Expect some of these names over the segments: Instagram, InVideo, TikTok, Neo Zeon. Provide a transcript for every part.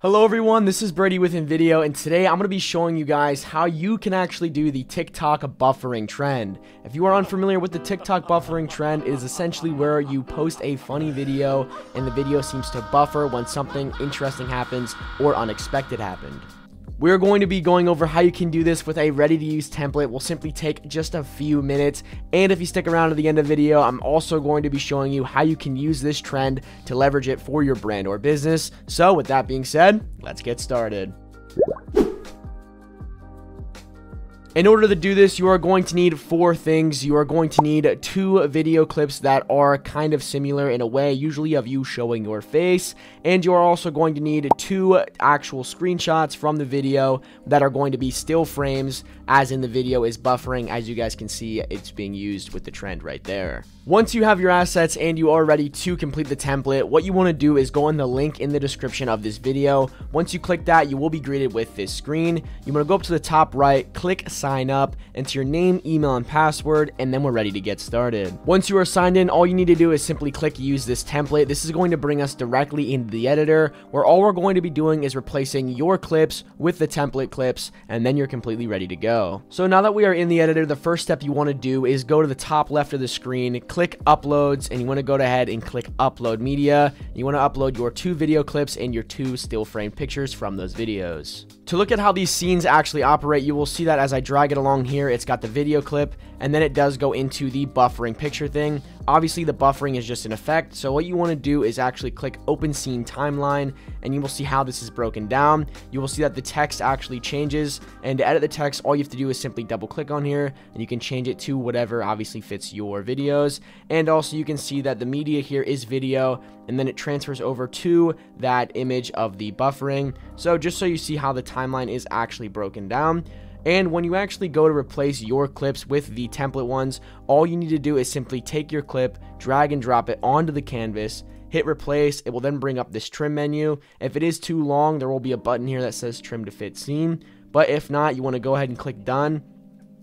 Hello everyone, this is Brady with InVideo, and today I'm going to be showing you guys how you can actually do the TikTok buffering trend. If you are unfamiliar with the TikTok buffering trend, it is essentially where you post a funny video and the video seems to buffer when something interesting happens or unexpected happened. We're going to be going over how you can do this with a ready-to-use template. We'll simply take just a few minutes, and if you stick around to the end of the video, I'm also going to be showing you how you can use this trend to leverage it for your brand or business. So with that being said, let's get started. In order to do this, you are going to need four things. You are going to need two video clips that are kind of similar in a way, usually of you showing your face. And you are also going to need two actual screenshots from the video that are going to be still frames, as in the video is buffering. As you guys can see, it's being used with the trend right there. Once you have your assets and you are ready to complete the template, what you want to do is go on the link in the description of this video. Once you click that, you will be greeted with this screen. You want to go up to the top right, click sign up, enter your name, email, and password, and then we're ready to get started. Once you are signed in, all you need to do is simply click use this template. This is going to bring us directly into the editor, where all we're going to be doing is replacing your clips with the template clips, and then you're completely ready to go. So now that we are in the editor, the first step you want to do is go to the top left of the screen, click uploads, and you want to go ahead and click upload media. You want to upload your two video clips and your two still frame pictures from those videos. To look at how these scenes actually operate, you will see that as I drag it along here, it's got the video clip, and then it does go into the buffering picture thing. Obviously, the buffering is just an effect, so what you want to do is actually click open scene timeline, and you will see how this is broken down. You will see that the text actually changes, and to edit the text, all you have to do is simply double click on here, and you can change it to whatever obviously fits your videos. And also you can see that the media here is video, and then it transfers over to that image of the buffering. So just so you see how the timeline is actually broken down. And when you actually go to replace your clips with the template ones, all you need to do is simply take your clip, drag and drop it onto the canvas, hit replace. It will then bring up this trim menu. If it is too long, there will be a button here that says trim to fit scene. But if not, you want to go ahead and click done,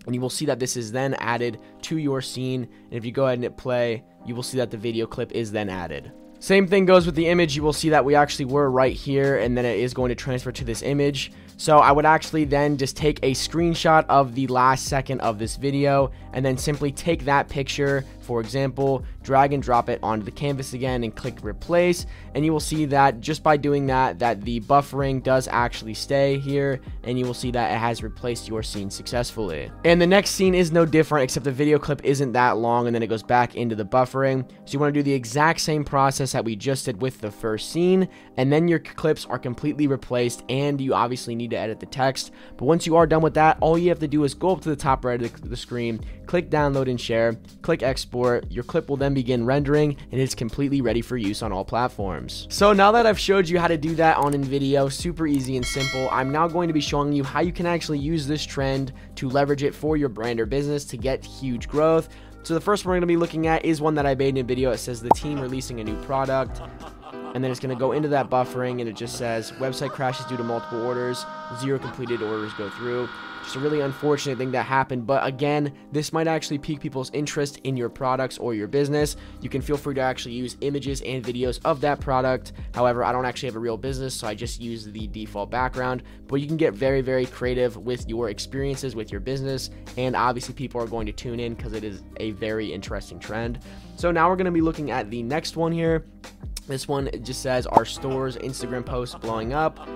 and you will see that this is then added to your scene. And if you go ahead and hit play, you will see that the video clip is then added. Same thing goes with the image. You will see that we actually were right here, and then it is going to transfer to this image. So I would actually then just take a screenshot of the last second of this video, and then simply take that picture, for example, drag and drop it onto the canvas again and click replace. And you will see that just by doing that the buffering does actually stay here, and you will see that it has replaced your scene successfully. And the next scene is no different, except the video clip isn't that long, and then it goes back into the buffering. So you want to do the exact same process that we just did with the first scene, and then your clips are completely replaced, and you obviously need to edit the text. But once you are done with that, all you have to do is go up to the top right of the screen, click download and share, click export. Your clip will then begin rendering, and it's completely ready for use on all platforms. So now that I've showed you how to do that on InVideo, super easy and simple, I'm now going to be showing you how you can actually use this trend to leverage it for your brand or business to get huge growth. So the first one we're going to be looking at is one that I made in a video. It says the team releasing a new product. And then it's going to go into that buffering, and it just says website crashes due to multiple orders, 0 completed orders go through. Just a really unfortunate thing that happened, but again, this might actually pique people's interest in your products or your business. You can feel free to actually use images and videos of that product. However, I don't actually have a real business, so I just use the default background, but you can get very, very creative with your experiences with your business, and obviously people are going to tune in because it is a very interesting trend. So now we're going to be looking at the next one here. This one just says our store's Instagram posts blowing up,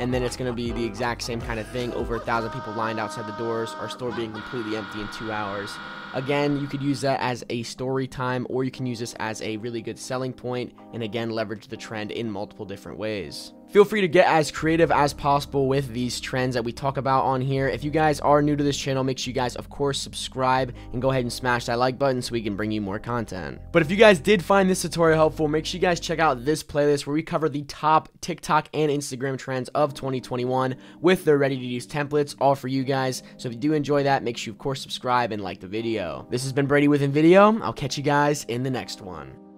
and then it's going to be the exact same kind of thing. Over 1,000 people lined outside the doors, our store being completely empty in 2 hours. Again, you could use that as a story time, or you can use this as a really good selling point, and again, leverage the trend in multiple different ways. Feel free to get as creative as possible with these trends that we talk about on here. If you guys are new to this channel, make sure you guys, of course, subscribe and go ahead and smash that like button so we can bring you more content. But if you guys did find this tutorial helpful, make sure you guys check out this playlist where we cover the top TikTok and Instagram trends of 2021 with their ready-to-use templates, all for you guys. So if you do enjoy that, make sure you, of course, subscribe and like the video. This has been Brady with InVideo. I'll catch you guys in the next one.